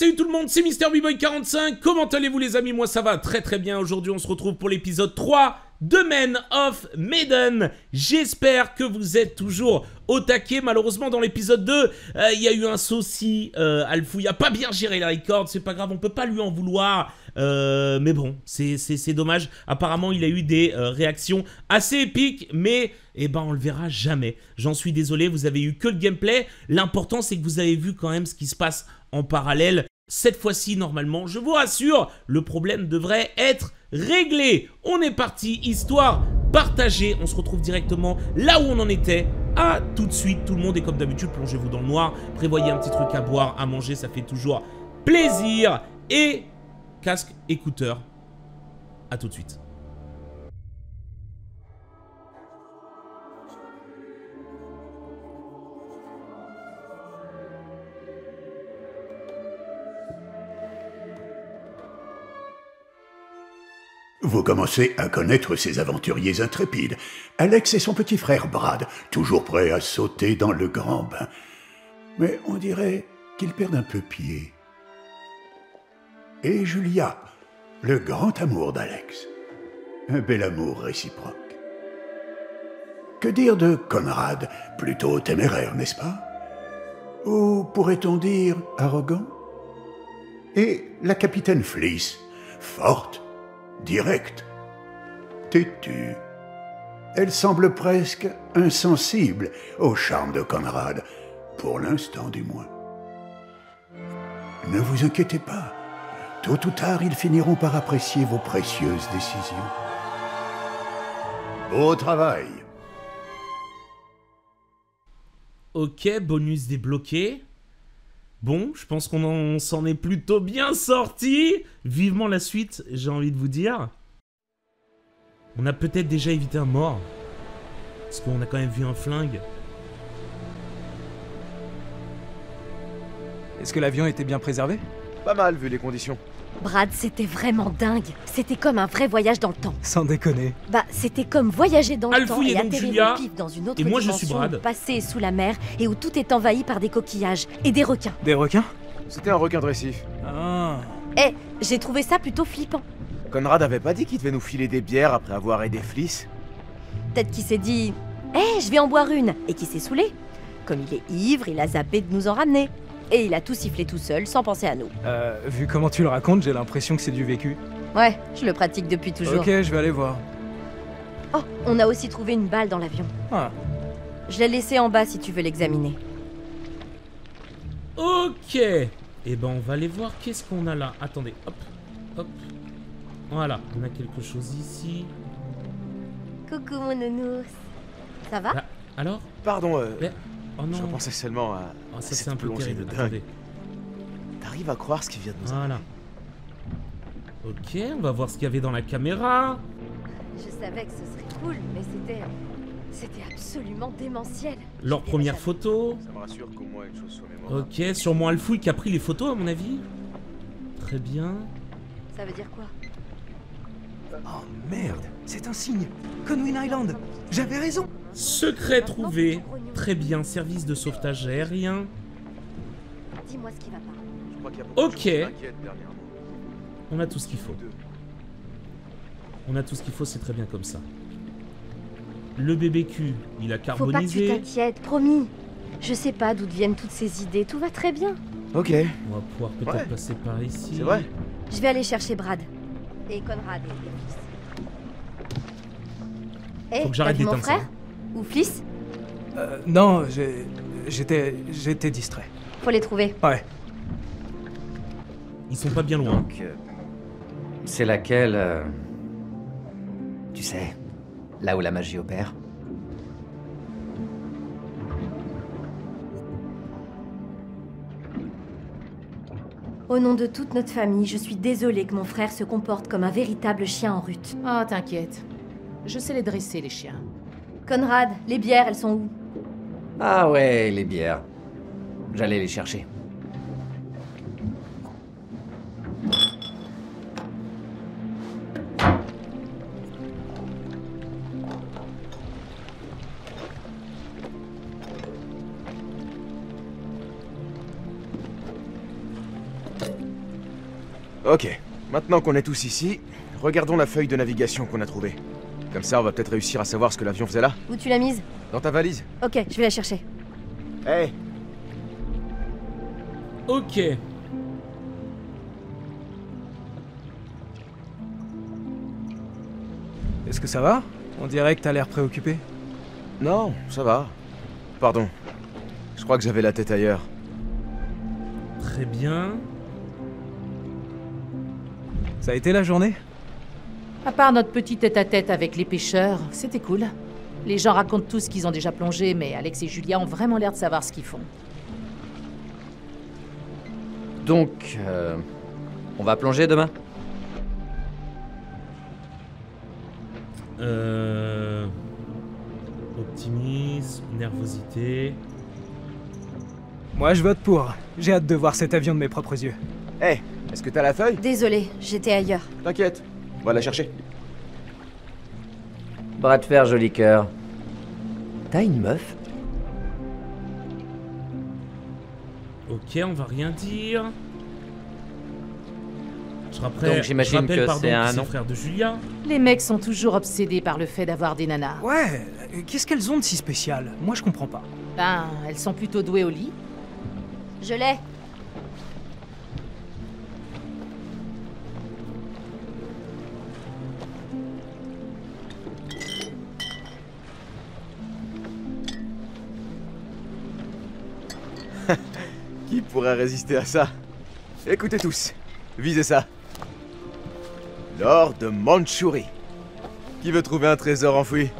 salut tout le monde, c'est MrBboy45, comment allez-vous les amis? Moi ça va très très bien. Aujourd'hui on se retrouve pour l'épisode 3 de Man of Medan. J'espère que vous êtes toujours au taquet. Malheureusement dans l'épisode 2 il y a eu un souci, Alfouille a pas bien géré la record, c'est pas grave, on peut pas lui en vouloir, mais bon c'est dommage. Apparemment il a eu des réactions assez épiques, mais eh ben on le verra jamais. J'en suis désolé, vous avez eu que le gameplay, l'important c'est que vous avez vu quand même ce qui se passe en parallèle. Cette fois-ci, normalement, je vous rassure, le problème devrait être réglé. On est parti, histoire partagée. On se retrouve directement là où on en était. À tout de suite, tout le monde. Et comme d'habitude, plongez-vous dans le noir. Prévoyez un petit truc à boire, à manger, ça fait toujours plaisir. Et casque, écouteur. À tout de suite. Vous commencez à connaître ces aventuriers intrépides, Alex et son petit frère Brad, toujours prêts à sauter dans le grand bain. Mais on dirait qu'ils perdent un peu pied. Et Julia, le grand amour d'Alex. Un bel amour réciproque. Que dire de Conrad, plutôt téméraire, n'est-ce pas? Ou pourrait-on dire arrogant? Et la capitaine Fleece, forte, directe, têtue. Elle semble presque insensible au charme de Conrad, pour l'instant du moins. Ne vous inquiétez pas, tôt ou tard, ils finiront par apprécier vos précieuses décisions. Beau travail! Ok, bonus débloqué. Bon, je pense qu'on s'en est plutôt bien sorti. Vivement la suite, j'ai envie de vous dire. On a peut-être déjà évité un mort. Parce qu'on a quand même vu un flingue. Est-ce que l'avion était bien préservé? Pas mal, vu les conditions. Brad, c'était vraiment dingue. C'était comme un vrai voyage dans le temps. Sans déconner. Bah, c'était comme voyager dans le temps et atterrir au pif dans une autre dimension, passer sous la mer et où tout est envahi par des coquillages et des requins. Des requins? C'était un requin de récif. Ah. Eh, j'ai trouvé ça plutôt flippant. Conrad avait pas dit qu'il devait nous filer des bières après avoir aidé Fleece? Peut-être qu'il s'est dit « Eh, je vais en boire une » et qu'il s'est saoulé. Comme il est ivre, il a zappé de nous en ramener. Et il a tout sifflé tout seul, sans penser à nous. Vu comment tu le racontes, j'ai l'impression que c'est du vécu. Ouais, je le pratique depuis toujours. Ok, je vais aller voir. Oh, on a aussi trouvé une balle dans l'avion. Ah. Je l'ai laissée en bas si tu veux l'examiner. Ok. Eh ben, on va aller voir qu'est-ce qu'on a là. Attendez, hop, hop. Voilà, on a quelque chose ici. Coucou mon nounours. Ça va? Bah, alors? Pardon, mais... Oh non. Je pensais seulement à, oh, ça, à cette un peu plongée terrible. De dingue. T'arrives à croire ce qui vient de nous voilà. Ok, on va voir ce qu'il y avait dans la caméra. Je savais que ce serait cool, mais c'était absolument démentiel. Leur première photo. Ça me rassure qu'au moins une chose soit mémorable. Ok, sûrement Alfouille qui a pris les photos à mon avis. Très bien. Ça veut dire quoi? Oh merde, c'est un signe. Conwin Island, j'avais raison. Secret trouvé. Très bien, service de sauvetage aérien. Dis-moi ce qui va pas. Je crois qu'il y a beaucoup de choses qui m'inquiètent dernièrement. On a tout ce qu'il faut. On a tout ce qu'il faut, c'est très bien comme ça. Le BBQ, il a carbonisé. Faut pas que tu t'inquiètes, promis. Je sais pas d'où viennent toutes ces idées, tout va très bien. Ok. On va pouvoir peut-être passer par ici. C'est vrai. Je vais aller chercher Brad. Et Conrad et Fleece. Faut que j'arrête d'éteindre ça. Ou Fleece? Non, j'étais distrait. Faut les trouver. Ouais. Ils sont pas bien loin. Donc, c'est laquelle... Tu sais, là où la magie opère. Au nom de toute notre famille, je suis désolée que mon frère se comporte comme un véritable chien en rut. Oh, t'inquiète. Je sais les dresser, les chiens. Conrad, les bières, elles sont où? Ah ouais, les bières. J'allais les chercher. Ok, maintenant qu'on est tous ici, regardons la feuille de navigation qu'on a trouvée. Comme ça, on va peut-être réussir à savoir ce que l'avion faisait là. Où tu l'as mise? Dans ta valise. Ok, je vais la chercher. Hey. Ok. Est-ce que ça va? On dirait que t'as l'air préoccupé. Non, ça va. Pardon. Je crois que j'avais la tête ailleurs. Très bien. Ça a été la journée? À part notre petit tête-à-tête avec les pêcheurs, c'était cool. Les gens racontent tous qu'ils ont déjà plongé, mais Alex et Julia ont vraiment l'air de savoir ce qu'ils font. Donc, on va plonger demain? Optimisme, nervosité... Moi je vote pour. J'ai hâte de voir cet avion de mes propres yeux. Hé, hey, est-ce que t'as la feuille? Désolé, j'étais ailleurs. T'inquiète, on va la chercher. Bras de fer, joli cœur. T'as une meuf? Ok, on va rien dire. Donc j'imagine que c'est un nom. Frère de Julia. Les mecs sont toujours obsédés par le fait d'avoir des nanas. Ouais, qu'est-ce qu'elles ont de si spécial? Moi je comprends pas. Ben, elles sont plutôt douées au lit. Je l'ai. Qui pourrait résister à ça? Écoutez tous, visez ça. L'or de Manchurie. Qui veut trouver un trésor enfoui?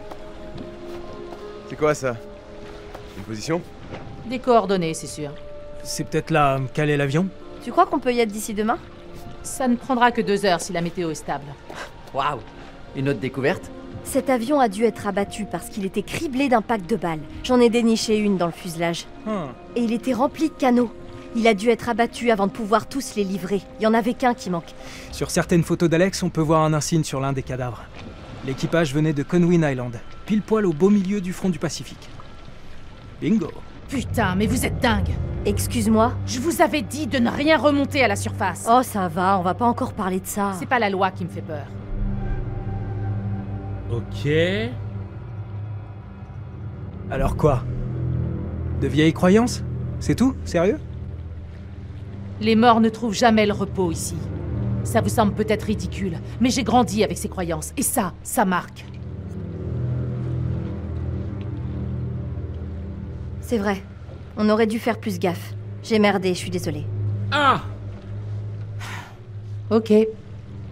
C'est quoi ça? Une position? Des coordonnées, c'est sûr. C'est peut-être là qu'est l'avion? Tu crois qu'on peut y être d'ici demain? Ça ne prendra que 2 heures si la météo est stable. Waouh! Une autre découverte? Cet avion a dû être abattu parce qu'il était criblé d'un pack de balles. J'en ai déniché une dans le fuselage. Et il était rempli de canots. Il a dû être abattu avant de pouvoir tous les livrer. Il y en avait qu'un qui manque. Sur certaines photos d'Alex, on peut voir un insigne sur l'un des cadavres. L'équipage venait de Conwin Island, pile poil au beau milieu du front du Pacifique. Bingo. Putain, mais vous êtes dingue. Excuse-moi? Je vous avais dit de ne rien remonter à la surface. Oh, ça va, on va pas encore parler de ça. C'est pas la loi qui me fait peur. Ok... Alors quoi? De vieilles croyances? C'est tout? Sérieux? Les morts ne trouvent jamais le repos ici. Ça vous semble peut-être ridicule, mais j'ai grandi avec ces croyances, et ça, ça marque. C'est vrai. On aurait dû faire plus gaffe. J'ai merdé, je suis désolée. Ah! Ok,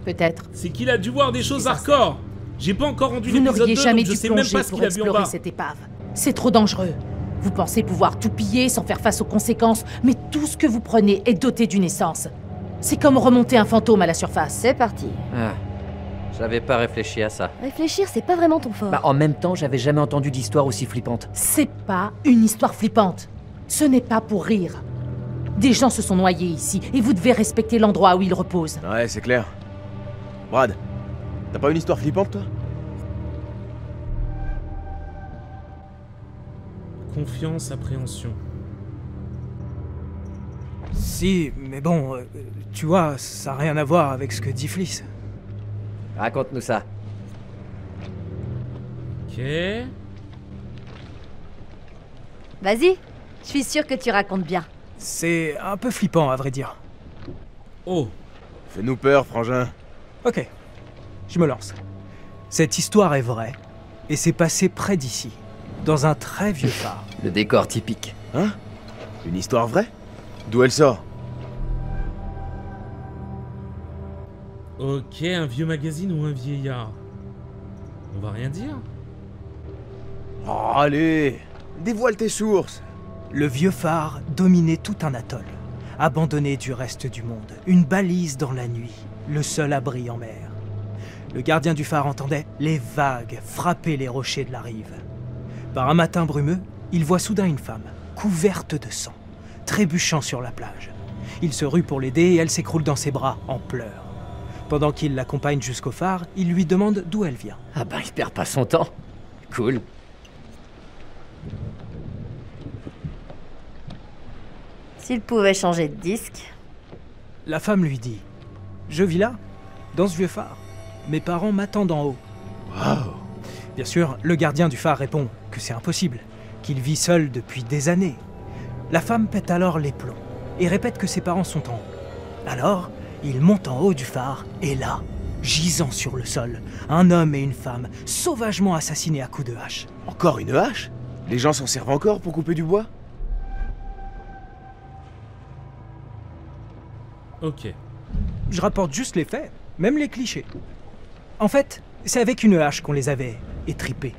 peut-être. C'est qu'il a dû voir des choses hardcore. J'ai pas encore rendu l'épisode 2, donc je sais même pas ce qu'il a vu en bas. Cette épave. C'est trop dangereux. Vous pensez pouvoir tout piller sans faire face aux conséquences, mais tout ce que vous prenez est doté d'une essence. C'est comme remonter un fantôme à la surface. C'est parti. Ah, j'avais pas réfléchi à ça. Réfléchir, c'est pas vraiment ton fort. Bah, en même temps, j'avais jamais entendu d'histoire aussi flippante. C'est pas une histoire flippante. Ce n'est pas pour rire. Des gens se sont noyés ici, et vous devez respecter l'endroit où ils reposent. Ouais, c'est clair. Brad, t'as pas une histoire flippante, toi? Confiance, appréhension. Si, mais bon, tu vois, ça n'a rien à voir avec ce que dit Fliss. Raconte-nous ça. Ok. Vas-y, je suis sûr que tu racontes bien. C'est un peu flippant, à vrai dire. Oh. Fais-nous peur, frangin. Ok, je me lance. Cette histoire est vraie, et c'est passé près d'ici. Dans un très vieux phare. Le décor typique. Hein? Une histoire vraie? D'où elle sort? Ok, un vieux magazine ou un vieillard? On va rien dire? Oh, allez! Dévoile tes sources! Le vieux phare dominait tout un atoll. Abandonné du reste du monde. Une balise dans la nuit. Le seul abri en mer. Le gardien du phare entendait les vagues frapper les rochers de la rive. Par un matin brumeux, il voit soudain une femme, couverte de sang, trébuchant sur la plage. Il se rue pour l'aider et elle s'écroule dans ses bras, en pleurs. Pendant qu'il l'accompagne jusqu'au phare, il lui demande d'où elle vient. Ah bah, il perd pas son temps. Cool. S'il pouvait changer de disque... La femme lui dit Je vis là, dans ce vieux phare. Mes parents m'attendent en haut. Wow. Bien sûr, le gardien du phare répond que c'est impossible, qu'il vit seul depuis des années. La femme pète alors les plombs et répète que ses parents sont en haut. Alors, il monte en haut du phare et là, gisant sur le sol, un homme et une femme sauvagement assassinés à coups de hache. Encore une hache? Les gens s'en servent encore pour couper du bois? Ok. Je rapporte juste les faits, même les clichés. En fait, c'est avec une hache qu'on les avait étripés.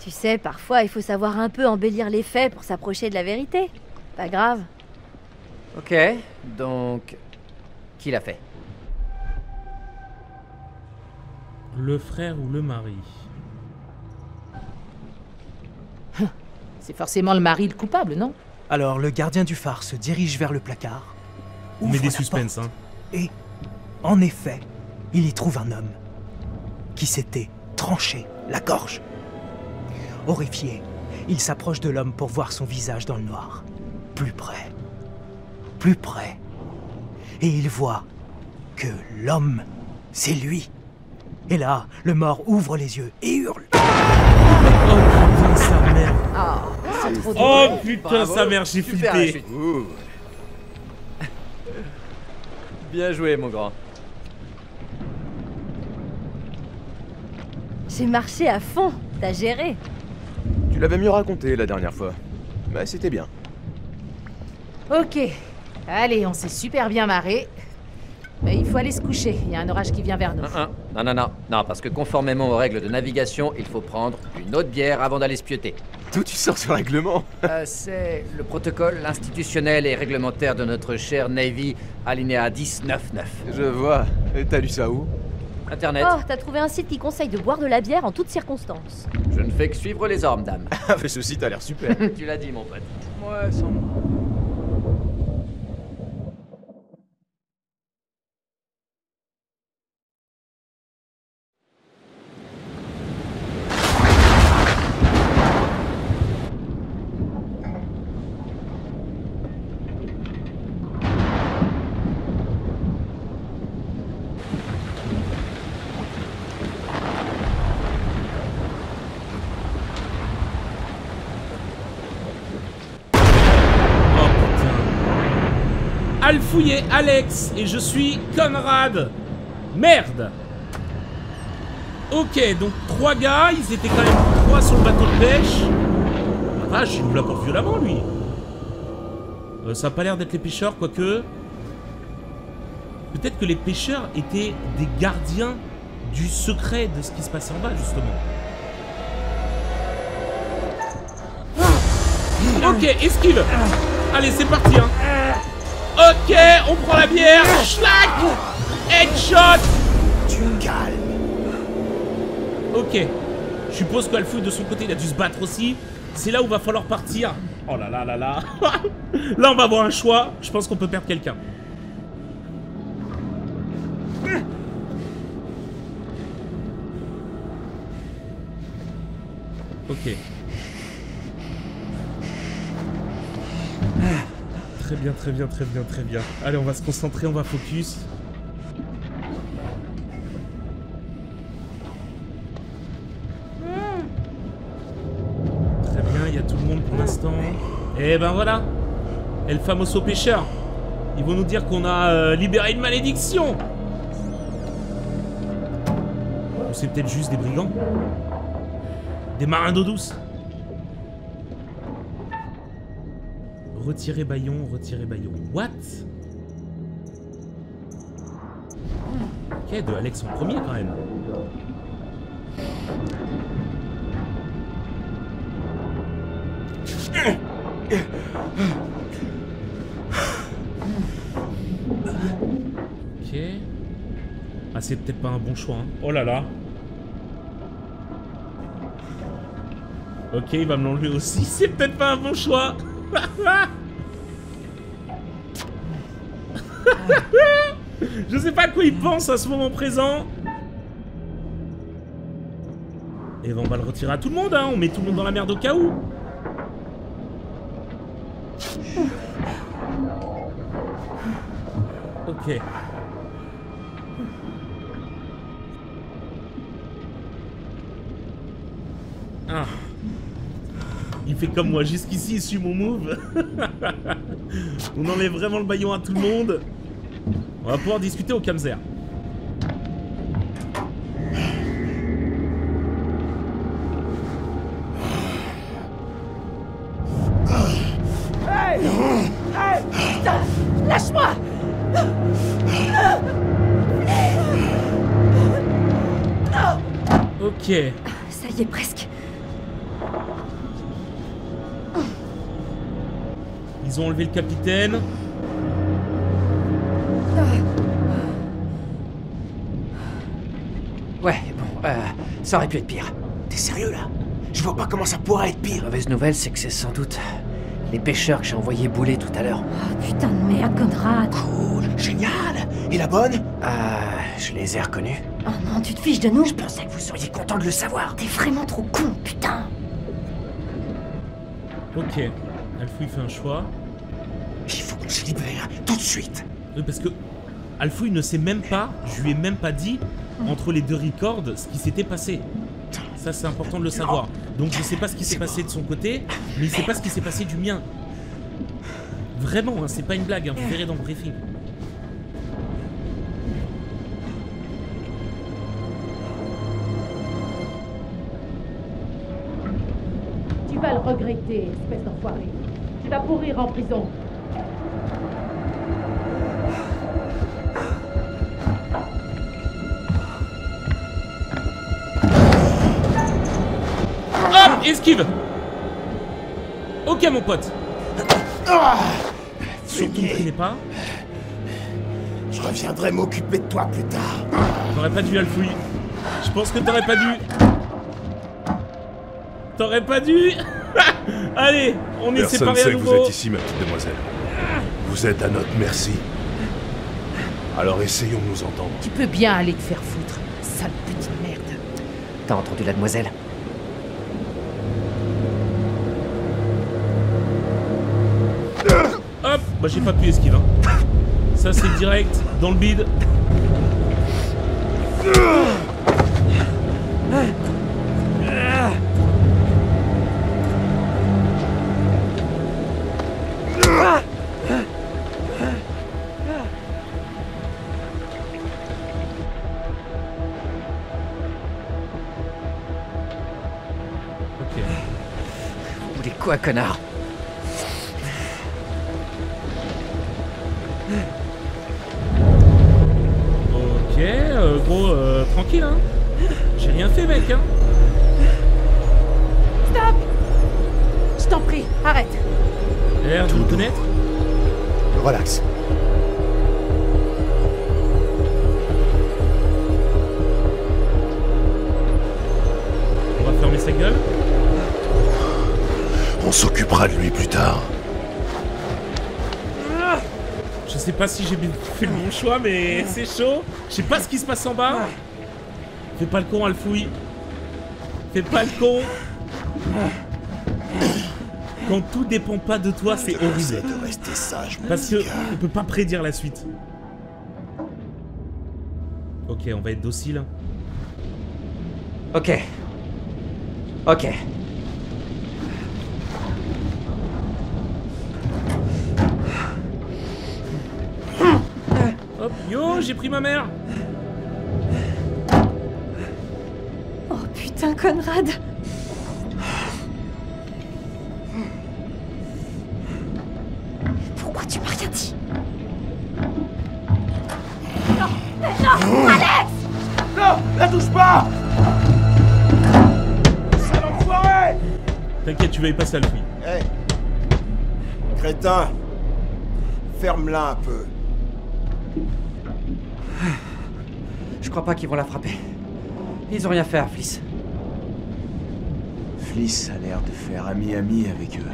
Tu sais, parfois, il faut savoir un peu embellir les faits pour s'approcher de la vérité. Pas grave. Ok, donc... qui l'a fait? Le frère ou le mari? C'est forcément le mari le coupable, non? Alors, le gardien du phare se dirige vers le placard. On met des suspens, hein. Et, en effet, il y trouve un homme qui s'était tranché la gorge. Horrifié, il s'approche de l'homme pour voir son visage dans le noir. Plus près. Plus près. Et il voit que l'homme, c'est lui. Et là, le mort ouvre les yeux et hurle. Oh putain, sa mère, j'ai flippé. Bien joué, mon grand. J'ai marché à fond, t'as géré. Tu l'avais mieux raconté la dernière fois. Bah, c'était bien. Ok. Allez, on s'est super bien marré. Mais il faut aller se coucher, il y a un orage qui vient vers nous. Non, parce que conformément aux règles de navigation, il faut prendre une autre bière avant d'aller se pioter. D'où tu sors ce règlement? C'est le protocole institutionnel et réglementaire de notre cher Navy, alinéa 10-9-9. Je vois. Et t'as lu ça où? Internet. Oh, t'as trouvé un site qui conseille de boire de la bière en toutes circonstances. Je ne fais que suivre les ordres, dame. Ah, mais ce site a l'air super. Tu l'as dit, mon pote. Ouais, sans moi. Alfouille est Alex et je suis Conrad. Merde. Ok, donc 3 gars, ils étaient quand même 3 sur le bateau de pêche. La vache, il nous l'a encore violemment, lui. Ça a pas l'air d'être les pêcheurs, quoique. Peut-être que les pêcheurs étaient des gardiens du secret de ce qui se passait en bas, justement. Ok, esquive. Allez, c'est parti, hein. Ok, on prend la bière. Schlack. Headshot. Tu calmes. Ok. Je suppose qu'Alfouille de son côté, il a dû se battre aussi. C'est là où va falloir partir. Oh là là là là. Là, on va avoir un choix. Je pense qu'on peut perdre quelqu'un. Ok. Très bien, très bien, très bien, très bien. Allez, on va se concentrer, on va focus. Très bien, il y a tout le monde pour l'instant. Et ben voilà, El Famoso Pêcheur. Ils vont nous dire qu'on a libéré une malédiction. Ou c'est peut-être juste des brigands. Des marins d'eau douce. Retirer baillon, retirer baillon. What? Ok, de Alex en premier quand même. Ok. Ah, c'est peut-être pas un bon choix. Hein. Oh là là. Ok, il va me l'enlever aussi. C'est peut-être pas un bon choix. Je sais pas à quoi il pense à ce moment présent. Et ben on va le retirer à tout le monde, hein. On met tout le monde dans la merde au cas où. Ok. Ah. Il fait comme moi, jusqu'ici il suit mon move. On enlève vraiment le baillon à tout le monde. On va pouvoir discuter au Kamzer. Okay. Ça y est presque. Ils ont enlevé le capitaine. Ouais, bon, ça aurait pu être pire. T'es sérieux là? Je vois pas comment ça pourrait être pire. La mauvaise nouvelle, c'est que c'est sans doute les pêcheurs que j'ai envoyés bouler tout à l'heure. Oh, putain de merde, Conrad. Cool, génial. Et la bonne? Je les ai reconnus. Oh non, tu te fiches de nous? Je pensais que vous seriez content de le savoir. T'es vraiment trop con, putain. Ok. Alfouille fait un choix. Il faut qu'on se libère, tout de suite. Oui, parce que Alfouille ne sait même pas, je lui ai même pas dit, entre les deux records, ce qui s'était passé. Ça, c'est important de le savoir. Donc, je sais pas ce qui s'est passé de son côté, mais il sait pas ce qui s'est passé du mien. Vraiment, hein, c'est pas une blague, hein, vous verrez dans le briefing. Regretter, espèce d'enfoiré. Tu vas pourrir en prison. Hop, esquive. Ok, mon pote. Surtout ne traînez pas. Je reviendrai m'occuper de toi plus tard. T'aurais pas dû, Alfouille. Je pense que t'aurais pas dû. T'aurais pas dû. Allez, on est séparés à nouveau. Personne ne sait que vous êtes ici, ma petite demoiselle. Vous êtes à notre merci. Alors essayons de nous entendre. Tu peux bien aller te faire foutre, sale petite merde. T'as entendu la demoiselle? Hop, bah j'ai pas pu esquiver. Hein. Ça c'est direct, dans le bide. Quoi, connard? Ok, gros, tranquille, hein. J'ai rien fait, mec, hein. Stop! Je t'en prie, arrête. L'air de vous connaître? Relax. On va fermer sa gueule. On s'occupera de lui plus tard. Je sais pas si j'ai fait le bon choix, mais c'est chaud. Je sais pas ce qui se passe en bas. Fais pas le con, Alfouille. Fais pas le con. Quand tout dépend pas de toi, c'est horrible. De rester sage, parce que on peut pas prédire la suite. Ok, on va être docile. Ok. Ok. Yo, j'ai pris ma mère. Oh putain, Conrad. Pourquoi tu m'as rien dit? Non, non, Alex. Non, la touche pas. Sale enfoiré. T'inquiète, tu vas y passer à le fouille. Hey, crétin, ferme-la un peu. Je crois pas qu'ils vont la frapper. Ils ont rien fait à Fliss. Fliss a l'air de faire ami-ami avec eux.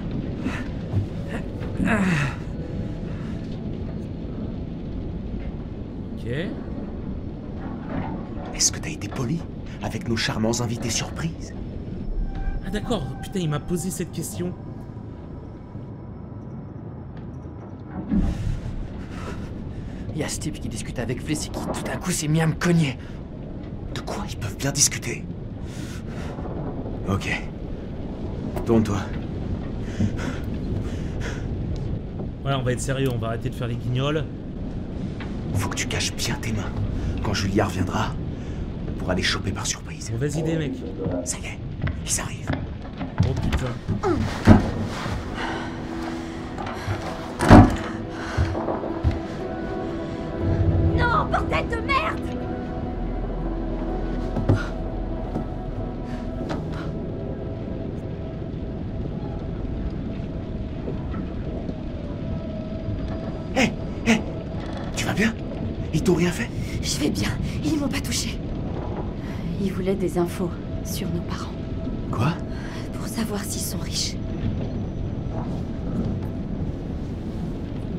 Ok. Est-ce que t'as été poli avec nos charmants invités surprises? Ah d'accord, putain, il m'a posé cette question. Il y a ce type qui discute avec Fliss et qui tout à coup s'est mis à me cogner. De quoi ils peuvent bien discuter? Ok. Tourne-toi. Ouais, on va être sérieux, on va arrêter de faire les guignols. Faut que tu caches bien tes mains. Quand Julia reviendra, on pourra les choper par surprise. Mauvaise idée, mec. Ça y est, ils arrivent. Oh putain. Non, bordel de merde! Ils t'ont rien fait? Je vais bien, ils m'ont pas touché. Ils voulaient des infos sur nos parents. Quoi? Pour savoir s'ils sont riches.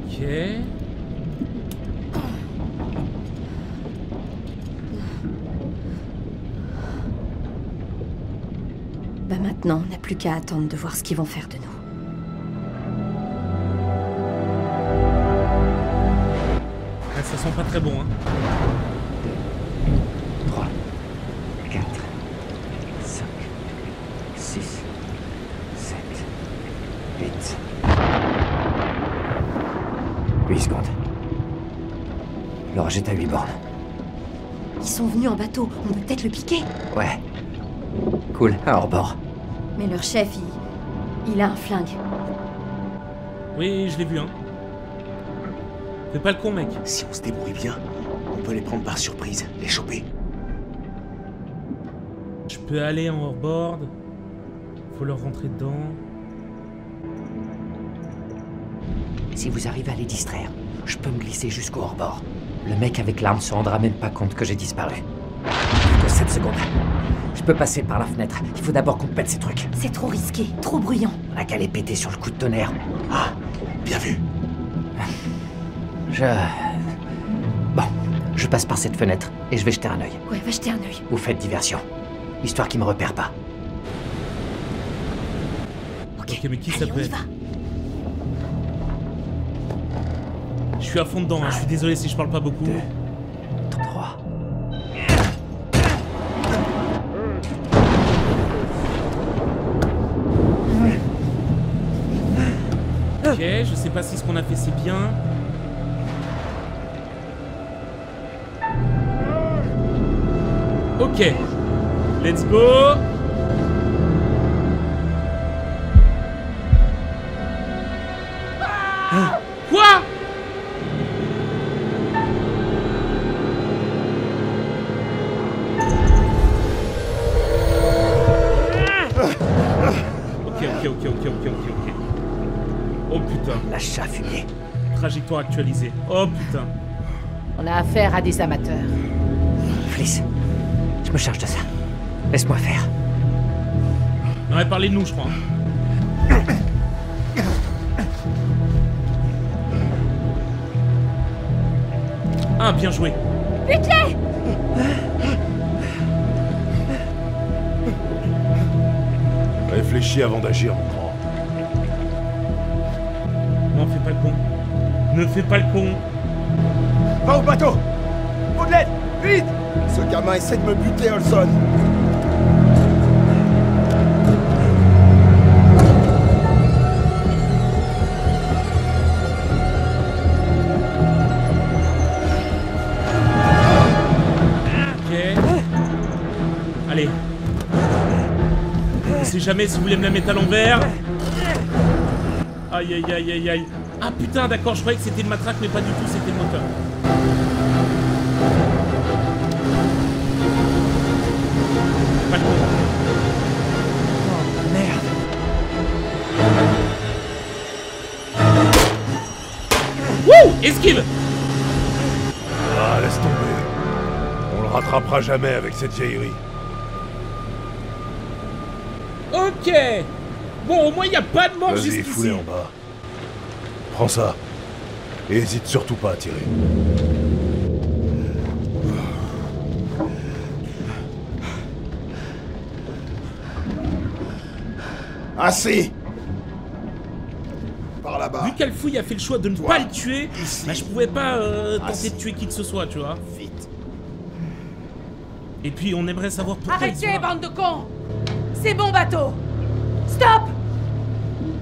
Ok. Bah maintenant, on n'a plus qu'à attendre de voir ce qu'ils vont faire de nous. Ça sent pas très bon, hein. 3, 4, 5, 6, 7, 8. 8 secondes. Leur jette à 8 bornes. Ils sont venus en bateau, on peut peut-être le piquer. Ouais. Cool, à hors-bord. Mais leur chef, il a un flingue. Oui, je l'ai vu, hein. Fais pas le con, mec. Si on se débrouille bien, on peut les prendre par surprise, les choper. Je peux aller en hors-board. Faut leur rentrer dedans. Si vous arrivez à les distraire, je peux me glisser jusqu'au hors-bord. Le mec avec l'arme se rendra même pas compte que j'ai disparu. Plus que 7 secondes. Je peux passer par la fenêtre. Il faut d'abord qu'on pète ces trucs. C'est trop risqué, trop bruyant. On a qu'à les péter sur le coup de tonnerre. Ah, bien vu. Bon, je passe par cette fenêtre et je vais jeter un œil. Ouais, va jeter un œil. Vous faites diversion, histoire qu'ils me repèrent pas. Ok, mais qui ça peut être ? Je suis à fond dedans, hein. Je suis désolé si je parle pas beaucoup. 2, 3. Ok, je sais pas si ce qu'on a fait c'est bien. Ok, let's go. Ah, quoi? Ok. Oh putain. La chasse fumée. Trajectoire actualisée. Oh putain. On a affaire à des amateurs. Fliss. Je me charge de ça. Laisse-moi faire. On aurait parlé de nous, je crois. Ah, bien joué. Bute-les! Réfléchis avant d'agir, mon grand. Non, fais pas le con. Ne fais pas le con. Va au bateau! Faut de l'aide! Vite! Ce gamin essaie de me buter, Olson. Ok. Allez. Si jamais si vous voulez me la mettre à l'envers. Aïe aïe aïe aïe aïe. Ah putain, d'accord, je croyais que c'était le matraque, mais pas du tout, c'était le moteur. Esquive! Ah, laisse tomber. On le rattrapera jamais avec cette vieillerie. Ok. Bon, au moins, il n'y a pas de mort jusqu'ici. Vas-y, fouille en bas. Prends ça. Et hésite surtout pas à tirer. Assez! là-bas. Vu qu'Alfouille a fait le choix de ne pas le tuer, bah, je pouvais pas tenter de tuer qui que ce soit, tu vois. Vite. Et puis on aimerait savoir pourquoi. Arrêtez, bande de cons! C'est bon, bateau! Stop!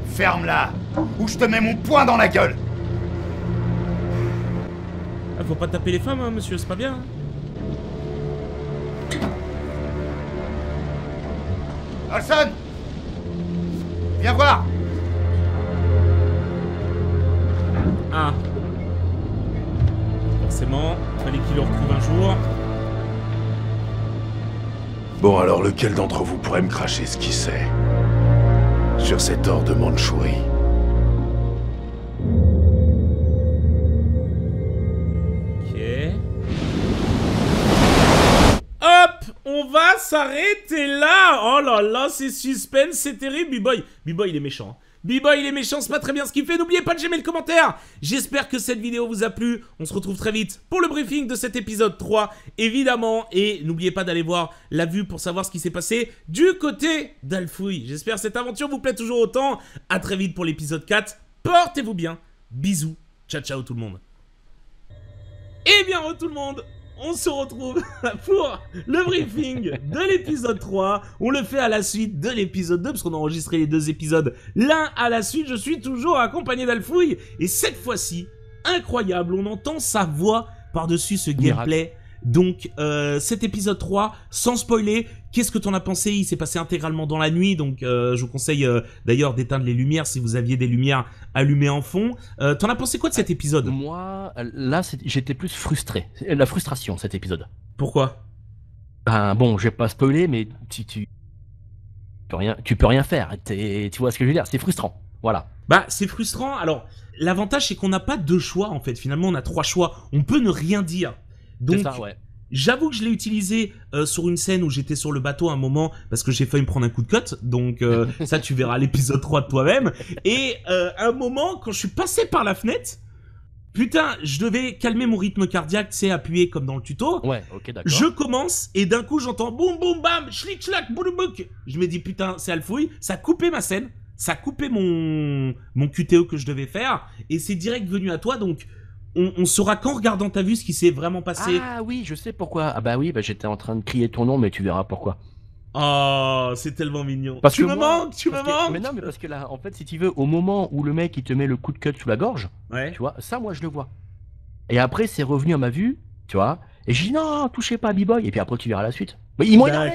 Ferme-la, ou je te mets mon poing dans la gueule! Ah, faut pas taper les femmes, hein, monsieur, c'est pas bien. Olson! Viens voir! Ah. Forcément, fallait qu'il le retrouve un jour. Bon, alors lequel d'entre vous pourrait me cracher ce qu'il sait sur cet or de Manchurie? Ok. Hop, on va s'arrêter là. Oh là là, c'est suspense, c'est terrible. B-Boy, B-Boy, il est méchant. B-Boy, il est méchant, c'est pas très bien ce qu'il fait. N'oubliez pas de j'aimer le commentaire. J'espère que cette vidéo vous a plu. On se retrouve très vite pour le briefing de cet épisode 3, évidemment. Et n'oubliez pas d'aller voir la vue pour savoir ce qui s'est passé du côté d'Alfouille. J'espère que cette aventure vous plaît toujours autant. A très vite pour l'épisode 4. Portez-vous bien. Bisous. Ciao, ciao tout le monde. Et bien, tout le monde. On se retrouve pour le briefing de l'épisode 3. On le fait à la suite de l'épisode 2 parce qu'on a enregistré les deux épisodes l'un à la suite. Je suis toujours accompagné d'Alfouille. Et cette fois-ci, incroyable, on entend sa voix par-dessus ce gameplay. Donc cet épisode 3, sans spoiler, qu'est-ce que t'en as pensé? Il s'est passé intégralement dans la nuit, donc je vous conseille d'ailleurs d'éteindre les lumières si vous aviez des lumières allumées en fond. T'en as pensé quoi de cet épisode? Moi, là, j'étais plus frustré. La frustration, cet épisode. Pourquoi? Ben bon, je vais pas spoiler, mais tu peux rien faire. Tu vois ce que je veux dire? C'est frustrant. Voilà. Bah, c'est frustrant. Alors, l'avantage, c'est qu'on n'a pas deux choix, en fait. Finalement, on a trois choix. On peut ne rien dire. Donc, j'avoue que je l'ai utilisé sur une scène où j'étais sur le bateau à un moment parce que j'ai failli me prendre un coup de cut. Donc, ça, tu verras l'épisode 3 de toi-même. Et à un moment, quand je suis passé par la fenêtre, putain, je devais calmer mon rythme cardiaque, tu sais, appuyer comme dans le tuto. Ouais, ok, d'accord. Je commence et d'un coup, j'entends boum, boum, bam, schlick, schlack, boum, boum. Je me dis, putain, c'est Alfouille. Ça a coupé ma scène. Ça a coupé mon QTE que je devais faire. Et c'est direct venu à toi. Donc, on saura qu'en regardant ta vue ce qui s'est vraiment passé. Ah oui, je sais pourquoi. Ah bah oui, bah j'étais en train de crier ton nom, mais tu verras pourquoi. Oh, c'est tellement mignon. Parce que tu me manques. Mais non, mais parce que là, en fait, si tu veux, au moment où le mec il te met le coup de cut sous la gorge, tu vois, ça moi je le vois. Et après, c'est revenu à ma vue, tu vois. Et j'ai dit non, touchez pas à B-Boy. Et puis après, tu verras la suite. Mais ils m'ont énervé,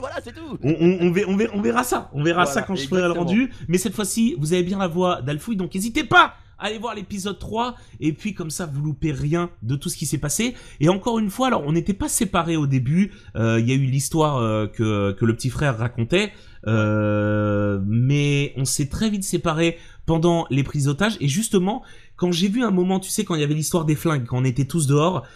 voilà, c'est tout. On verra ça. On verra ça quand je ferai le rendu. Mais cette fois-ci, vous avez bien la voix d'Alfouille, donc n'hésitez pas. Allez voir l'épisode 3 et puis comme ça vous loupez rien de tout ce qui s'est passé. Et encore une fois, alors on n'était pas séparés au début, il y a eu l'histoire que le petit frère racontait, mais on s'est très vite séparés pendant les prises d'otages. Et justement, quand j'ai vu un moment, tu sais, quand il y avait l'histoire des flingues, quand on était tous dehors,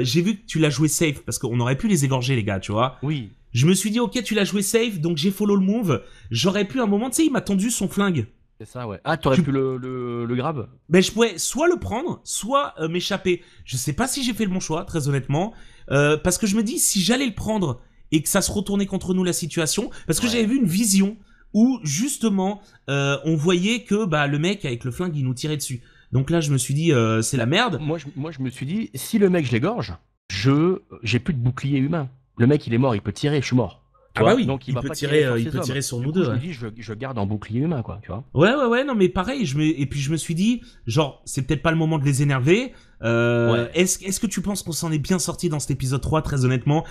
j'ai vu que tu l'as joué safe parce qu'on aurait pu les égorger les gars, tu vois. Oui. Je me suis dit ok, tu l'as joué safe, donc j'ai follow le move. J'aurais pu un moment, tu sais, il m'a tendu son flingue. C'est ça, ouais. Ah, t'aurais pu le grab? Ben, je pouvais soit le prendre, soit m'échapper. Je sais pas si j'ai fait le bon choix, très honnêtement. Parce que je me dis, si j'allais le prendre et que ça se retournait contre nous la situation, parce que j'avais vu une vision où, justement, on voyait que bah, le mec, avec le flingue, il nous tirait dessus. Donc là, je me suis dit, c'est la merde. Moi, je me suis dit, si le mec, je l'égorge, j'ai plus de bouclier humain. Le mec, il est mort, il peut tirer, je suis mort. Ah bah oui, donc il peut tirer sur nous deux. Je me dis, je garde en bouclier humain, quoi, tu vois. Ouais, non, mais pareil. Et puis je me suis dit, genre, c'est peut-être pas le moment de les énerver. Est-ce que tu penses qu'on s'en est bien sorti dans cet épisode 3, très honnêtement?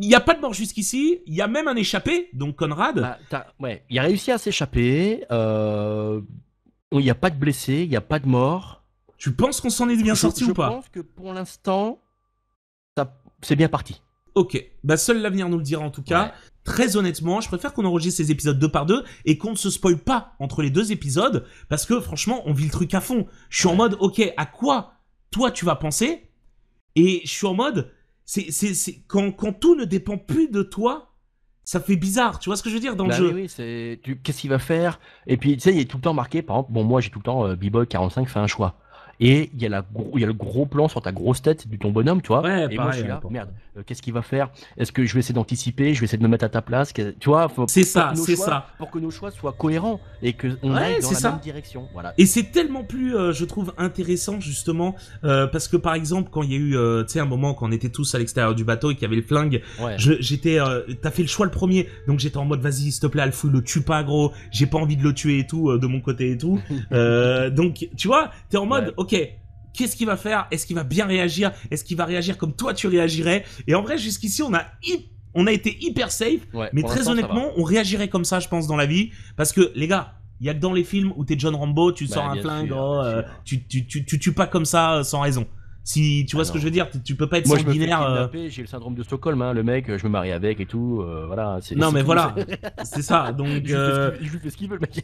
Il n'y a pas de mort jusqu'ici. Il y a même un échappé, donc Conrad. Bah, il a réussi à s'échapper. Il n'y a pas de blessé, il n'y a pas de mort. Tu penses qu'on s'en est bien sorti ou pas? Je pense que pour l'instant, c'est bien parti. Ok, bah seul l'avenir nous le dira en tout cas. Très honnêtement, je préfère qu'on enregistre ces épisodes 2 par 2 et qu'on ne se spoil pas entre les deux épisodes parce que franchement, on vit le truc à fond. Je suis en mode, ok, à quoi toi tu vas penser? Et je suis en mode, quand tout ne dépend plus de toi, ça fait bizarre. Tu vois ce que je veux dire dans le jeu? Oui, c'est qu'est-ce qu'il va faire? Et puis tu sais, il est tout le temps marqué, par exemple, bon moi j'ai tout le temps B-Boy45 fait un choix. et il y a le gros plan sur ta grosse tête de ton bonhomme, tu vois. Ouais, et pareil, moi je suis là, merde, qu'est-ce qu'il va faire? Est-ce que je vais essayer d'anticiper? Je vais essayer de me mettre à ta place? Tu vois, c'est ça, c'est ça. Pour que nos choix soient cohérents et qu'on aille dans la même direction. Voilà. Et c'est tellement plus, je trouve, intéressant justement, parce que par exemple, quand il y a eu, tu sais, un moment quand on était tous à l'extérieur du bateau et qu'il y avait le flingue, ouais. J'étais, t'as fait le choix le premier, donc j'étais en mode vas-y, s'il te plaît, Alfouille, le tue pas, gros, j'ai pas envie de le tuer et tout, de mon côté et tout. Donc, tu vois, t'es en mode, ouais. Ok, qu'est-ce qu'il va faire? Est-ce qu'il va bien réagir? Est-ce qu'il va réagir comme toi tu réagirais? Et en vrai, jusqu'ici, on a été hyper safe, ouais, mais très honnêtement, on réagirait comme ça, je pense, dans la vie, parce que les gars, il y a que dans les films où t'es John Rambo, tu sors un flingue, tu tues pas comme ça sans raison. Si tu vois ce que je veux dire, tu peux pas être sanguinaire. J'ai le syndrome de Stockholm, hein, le mec, je me marie avec et tout, voilà. Non mais voilà, c'est ça. Donc je lui fais ce qu'il veut, le mec.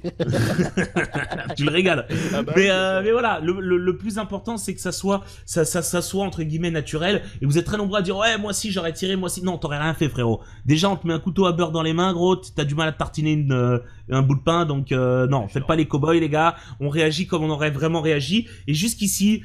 Tu le régales. Ah bah, mais voilà, le plus important, c'est que ça soit entre guillemets naturel. Et vous êtes très nombreux à dire ouais, moi si j'aurais tiré, moi si. Non, t'aurais rien fait, frérot. Déjà, on te met un couteau à beurre dans les mains, gros. T'as du mal à tartiner un bout de pain, donc non, faites pas les cow-boys, les gars. On réagit comme on aurait vraiment réagi. Et jusqu'ici.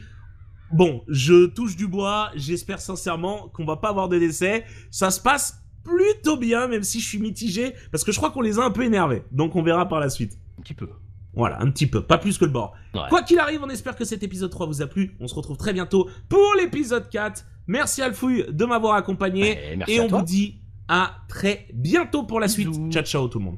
Bon, je touche du bois, j'espère sincèrement qu'on va pas avoir de décès. Ça se passe plutôt bien, même si je suis mitigé, parce que je crois qu'on les a un peu énervés. Donc on verra par la suite. Un petit peu. Voilà, un petit peu, pas plus que le bord. Ouais. Quoi qu'il arrive, on espère que cet épisode 3 vous a plu. On se retrouve très bientôt pour l'épisode 4. Merci Alfouille de m'avoir accompagné. Et on vous dit à très bientôt pour la suite. Ciao, ciao tout le monde.